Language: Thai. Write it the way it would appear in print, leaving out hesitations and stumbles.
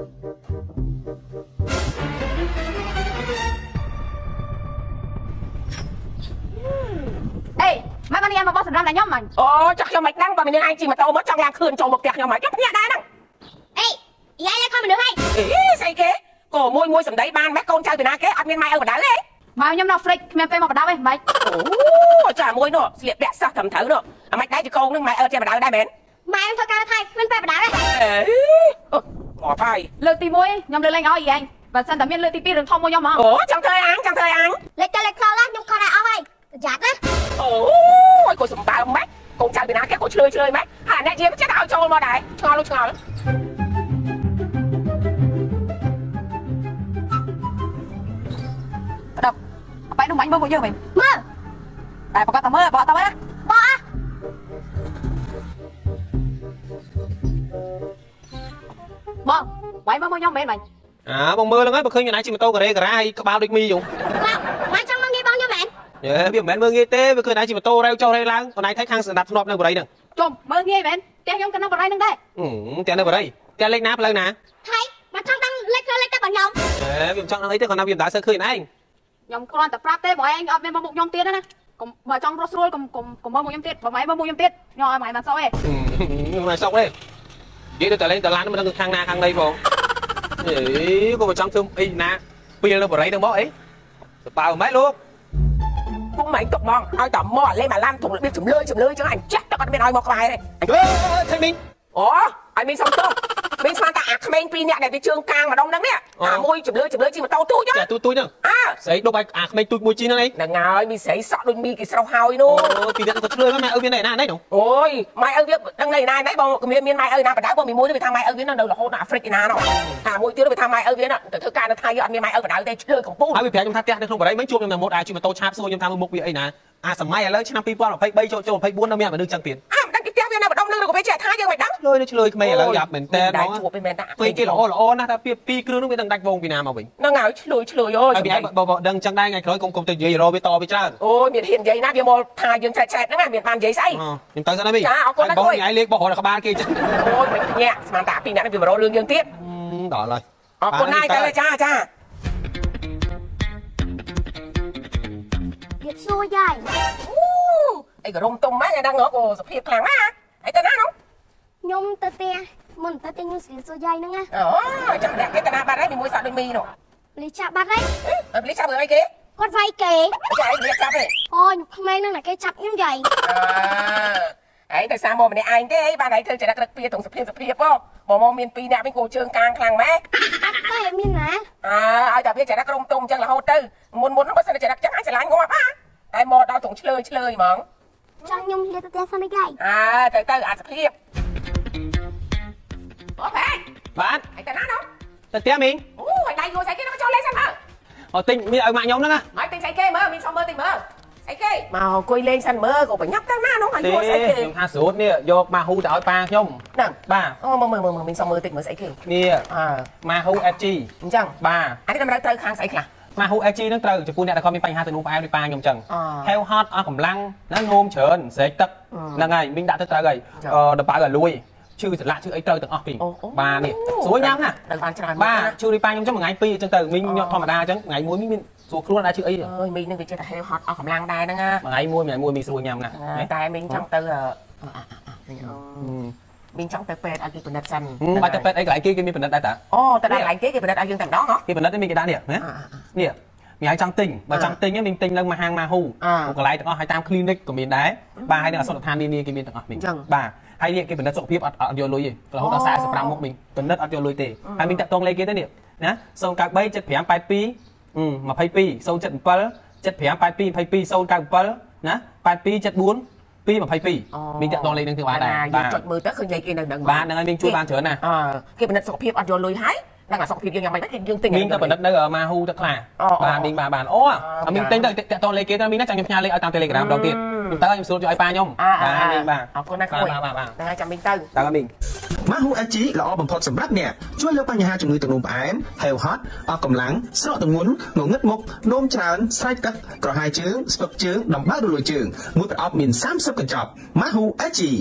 มันนี่มาบอสสำหรับนายย่อมมันโอ้จักยอมไม่นั่งบะมีเนื้อไอจีมาโตมดจังยางคืนจงบกเตียกยอมไม่ก็เนี่ยได้นั่งเอ้ยยายแล้วเข้ามาเนื้อไงเอ้ยใส่เก๋โก้มวยๆสำได้บ้านแม่โกนเจ้าตัวน้าเก๋อัดเมียนไม่เอากระดาษเลยมาย่อมนอกฟลิกเมียนไปหมอกระดาษไหมไม่โอ้จ่ามวยเนาะเสียบแดดซักทำเถอะเนาะไม่ได้จะโกงนึงไม่เอาเจ้ากระดาษได้เหม็นไม่มันทำการไทยมันไปกระดาษเลยเอ้ยหมอไทยเลือดตีมวยย่อมเลือดแรงเอาอีกยังบัดซันแต่เมียนเลือดตีปีเรื่องทอมมวยย่อมอ๋อจังเธออังจังเธออังเล็กจะเล็กคลอดยุ่งคอได้เอาไปจัดนะโอ้ยกูสมบัติแม็กกูใจไปนะแกกูเชยเชยแม็กหาแน่เจี๊ยบจะเอาโจรมาได้ชอลชอลดอกไปดูหมันเมื่อกูเยอะไปเมื่อแต่ปกติเมื่อบอกตามนะบอกอะมองไว้เมื่อมองย่องเมนไหมมองเมื่อแล้วไงบอกเคยอยู่ไหนจิมโต้กระไรกระไรกระบาวดิกมีอยู่มาจังมองดีบ้างย่องเมนเดี๋ยวพี่แมนเมืองเงี้ยเต้ไปคืนไหนจิมโต้เร็วเจ้าเร็วล้างคนไหนแท็กทางสนับสนุนนั่งบริเดนจมเมืองเงี้ยแมนเตี้ยยงกันนั่งบริเดนได้เตี้ยนั่งบริเดนเตี้ยเล็กน้ำเลยนะไทยมาช่างตั้งเล็กเล็กแต่ก่อนยองพี่ช่างตั้งเล็กแต่ก่อนน้ำพี่ด่าเสือคืนไหนยองกรอนแต่ปราบเต้บอกไอ้เอาเป็นบะหมี่ยองเตี้ยนั่นนะกลมบะช่างรสรูลกลมบะหมี่ยองเตี้ยบะหมี่บะหมี่ยองเตี้ยยองไอ้หมายมันเศร้าเอ้ยมันเศร้าเลยยี่ตัวแต่เล่นแต่ล้านมันตั้งข้างนาข้างในฟงเฮ้ยก็มาช่างทุ่มไอ้นะเปลี่ยนเราบริเดนบ่ไอ้เปล่าไหมลูกพวกมันตกมองเอาต่อมอดเลยมาล่ามถุงเลือดจุ่มเลยจังไอ้แจ็คตะกันเป็นไอ้หมอกลายเลยเฮ้ยไอ้มิงอ๋อไอ้มิงสองตัวมิงสมาร์ตอักเมนปีเนี่ยไหนไปเชิงกลางมาดองนั่งเนี่ยมวยจุ่มเลยจริงมาเตาตู้เยอะตู้นึงใส่ดอกใบอักเมนตู้มวยจีนอะไรนางเงาไอ้มิงใส่ซอสด้วยมีกี่เสาเฮาอีโน่ปีเนี่ยก็ช่วยแม่เอาเวียนไหนน่าได้หนูโอ้ยไม่เอาเวียนดังไหนนายได้บอกเมียนไม่เอาหน้าประดาบอกมีมวยไปทำไม่เอาเวียนนั่นเดี๋ยวเราโคตรอัฟริกนาเนาะมวยเตี้ยไปทำไม่เอาเวียนน่ะแต่เธอการทายยอดมีไม่เอาประดาได้ช่วยของปูเอาไปแพ้จมทัดเตี้ยได้ลงประดาไม่ช่วยยังนำมดอาชีพมาเตาชาบโซ่ยังทำมุกเวียนไอ้นะอาสมัยแล้วฉันนำปีบอลไปใบโจมไปบ้วนน้ำเมียมาดึงจังเปลี่ยนเลยนี่เฉลยไม่แล้วยับเหม็นแต่น้องไปกี่หล่อหล่อนะถ้าปีกรื่องนึงเป็นดังดักวงปีนามาวิ่งน้องเหงาเฉลยโอ้ยไอ้เบาๆดังจังได้ไงคล้อยกลมๆจะเยยรอไปต่อไปจ้าโอ้ยเมียเห็นเยยนะเมียมอทายยังแฉะนั่งเมียปานเยยไส้เห็นตอนนั้นไหมจ้าเอาคนละด้วยไอ้เล็กบ่หอระคบาลกี่จ้าโอ้ยเนี่ยสมานตาปีนาเป็นมารอเรื่องยังเตี้ยต่อเลยเอาคนได้กันเลยจ้าเด็กโซ่ใหญ่ไอ้กระรมตรงมากไอ้ดังเนาะโอ้สปีดกลางมากไอ้ตาหน้าน้องยมตาเตะมันตาเตะยมสีสวยใหญ่นั่งนะอ๋อจังแดกแกตาหน้าบาร์ได้มีมวยสาวดึงมีหนอลิชาบาร์ได้ลิชาเบอร์ไอ้เก๋กดไฟเก๋ใช่ลิชาเลยโอ้ยทำไมนั่งไหนแกจับยิ่งใหญ่ไอ้แต่สามโมมันในไอ้เก๋บาร์ได้เธอจะได้กระเปียตรงสเปียป้อมองเมียนปีเนี่ยเป็นโกเชิงกลางคลังไหมก็เห็นมีนะไอ้แต่เพี้ยจะได้กระมตรงจังละโฮเตอร์มวนต้องก็เสนอจะได้จังไอ้จะล้านงัวป้าไอ้หมอดเอาถุงเฉลยมั้งจังยมเรียนตัวเตี้ยซะไม่ได้เต๋ออาจจะเพียบโอเคบ้านไอ้แต่หน้าน้องตัวเตี้ยมิงโอ้ไอ้ใดงูใส่เก้น้องโจรเล่นซะเถอะติงมีเอามาย้อมนั่งนะไอ้ติงใส่เก้เมื่อมีสองเมื่อติงเมื่อใส่เก้มาคุยเล่นซันเมื่อกูไปยับตั้งหน้าน้องไอ้งูใส่เก้ยังหาสูตรเนี่ยโยกมาหูจะเอาปลาย่อมนั่งบ้าโอ้เมื่อมีสองเมื่อติงเมื่อใส่เก้เนี่ยมาหูเอจีจังบ้าไอ้ที่ทำร้ายเต๋อคางใส่ค่ะมาหูเอจีนั่งเต๋อจะพูดเนี่ยแต่เขาไม่ไปหาตัวนู้นไปเอาไปปลาย่อมจังเฮลฮอตเอาผมลังนั่งงมเฉินใส่ตักนั่งไงมิงด่าเต๋อเลยดับปลาเลยลุยชื่อจะละชื่อไอ้เตอร์ต่างออกปีบาเนี่ยสวยย้ำนะบ้าชื่อรีปายยังชั่วไงปีจังเตอร์มิงธรรมดาจังไงมวยมิงสวยครัวได้ชื่อไอ้มิงนึกไปเจอแต่เฮลฮอตออกกำลังได้นะงะไงมวยไงมวยมีสวยย้ำนะแต่มิงจังเตอร์มิงจังเตอร์เป็ดอากิปุนัดซันมาเตอร์เป็ดไอ้หลายกี้ก็มีปุนัดได้แต่โอ้แต่หลายกี้ก็ปุนัดอากิยังแต่งน้องเหรอปุนัดได้มีกี่ด้านเนี่ยมีไอ้จังติงมาจังติงเนี่ยมิงติงแล้วมาหางมาหูอะไรต่างออกให้ตามคลินิกก็มีได้บ้าให้เนี่ยสถานนี้ก็มีต่างออกมิงบ้าไอ้เนี่ยกินเป็นนัดโสภิบอัดโยลุยเราต้องใส่สปรามมุกมิงเป็นนัดอัดโยลุยเตะไอ้มิงจับตรงเลยกินได้เนี่ยนะโซนกลางใบจัดแผงปลายปีมาปลายปีโซนจัดเปิลจัดแผงปลายปีโซนกลางเปิลนะปลายปีจัดบุญปีมาปลายปีมิงจับตรงเลยนึงถึงว่าได้จดมือตั้งคืนใหญ่กินดังๆบ้านดังนั้นมิงช่วยบ้านเฉยนะกินเป็นนัดโสภิบอัดโยลุยหายดังนั้นโสภิบยังไม่ได้กินยังติงมิงก็เป็นนัดเนื้อมาหูตะขาบ้านมิงบ้านโอ้มิงติงจับตรงเลยกินมิงน่าจะยังพยายามเลยเอาตามเตะเลยกระดามดอกเตี้ยตายมสูดไอ้ปลาย่อมเอาคนน่าคุยแต่จำมิงตึ้งแต่ก็มิงมาหูอาจีเราเอาผลผลสำหรับเนี่ยช่วยเลี้ยงปัญหาจุดมือตรงนุ่มแอมเฮลฮอตออกกำลังสลดตรงงุ้นหนุ่มเงือกมกนมจานไซกักกระหายเชื้อสกปรกเชื้อดำบ้าดูรวยเชื้อมุดออกมินซ้ำซับกระจับมาหูอาจี